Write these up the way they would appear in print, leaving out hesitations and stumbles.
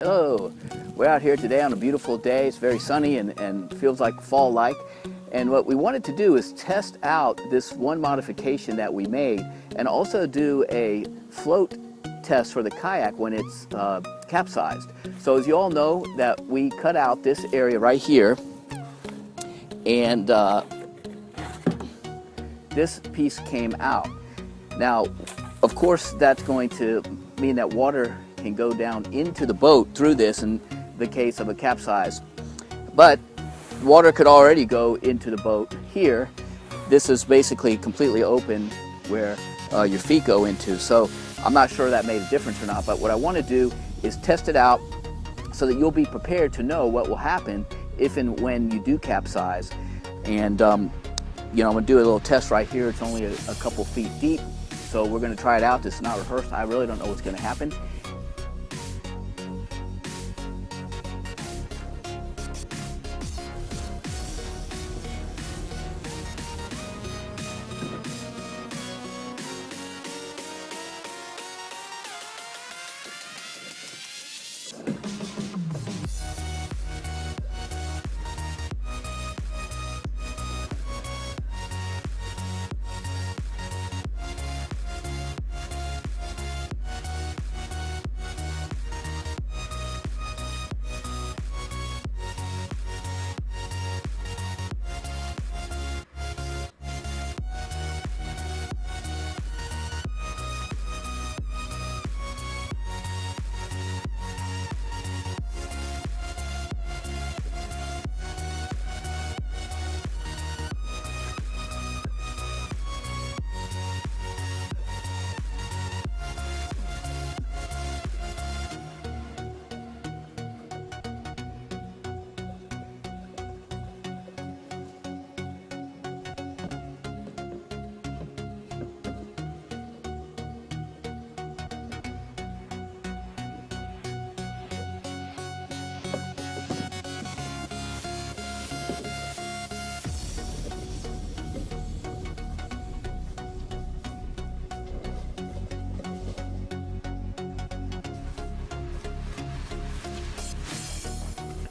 Hello, we're out here today on a beautiful day. It's very sunny and feels like fall-like. And what we wanted to do is test out this one modification that we made and also do a float test for the kayak when it's capsized. So as you all know, that we cut out this area right here, and this piece came out. Now, of course, that's going to mean that water can go down into the boat through this in the case of a capsize, but water could already go into the boat here. This is basically completely open where your feet go into, so I'm not sure that made a difference or not, but what I want to do is test it out so that you'll be prepared to know what will happen if and when you do capsize. And you know, I'm gonna do a little test right here. It's only a couple feet deep, so we're gonna try it out. It's not rehearsed. I really don't know what's gonna happen.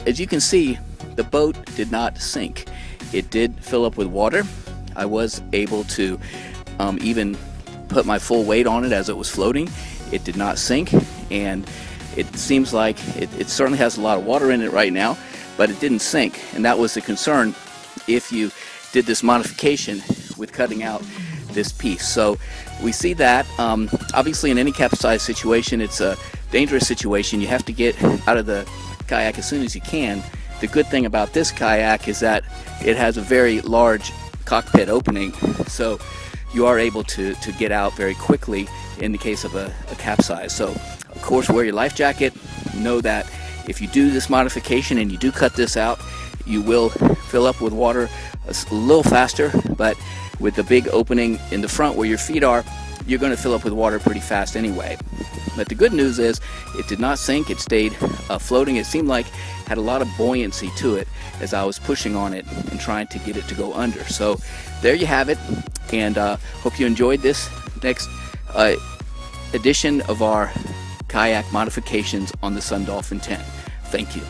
As you can see, the boat did not sink. It did fill up with water. I was able to even put my full weight on it as it was floating. It did not sink, and it seems like it certainly has a lot of water in it right now, but it didn't sink, and that was the concern if you did this modification with cutting out this piece. So we see that obviously in any capsize situation, it's a dangerous situation. You have to get out of the kayak as soon as you can. The good thing about this kayak is that it has a very large cockpit opening, so you are able to get out very quickly in the case of a capsize. So of course, wear your life jacket. Know that if you do this modification and you do cut this out, you will fill up with water a little faster, but with the big opening in the front where your feet are, you're going to fill up with water pretty fast anyway. But the good news is it did not sink. It stayed floating. It seemed like it had a lot of buoyancy to it as I was pushing on it and trying to get it to go under. So there you have it, and hope you enjoyed this next edition of our kayak modifications on the Sun Dolphin 10. Thank you.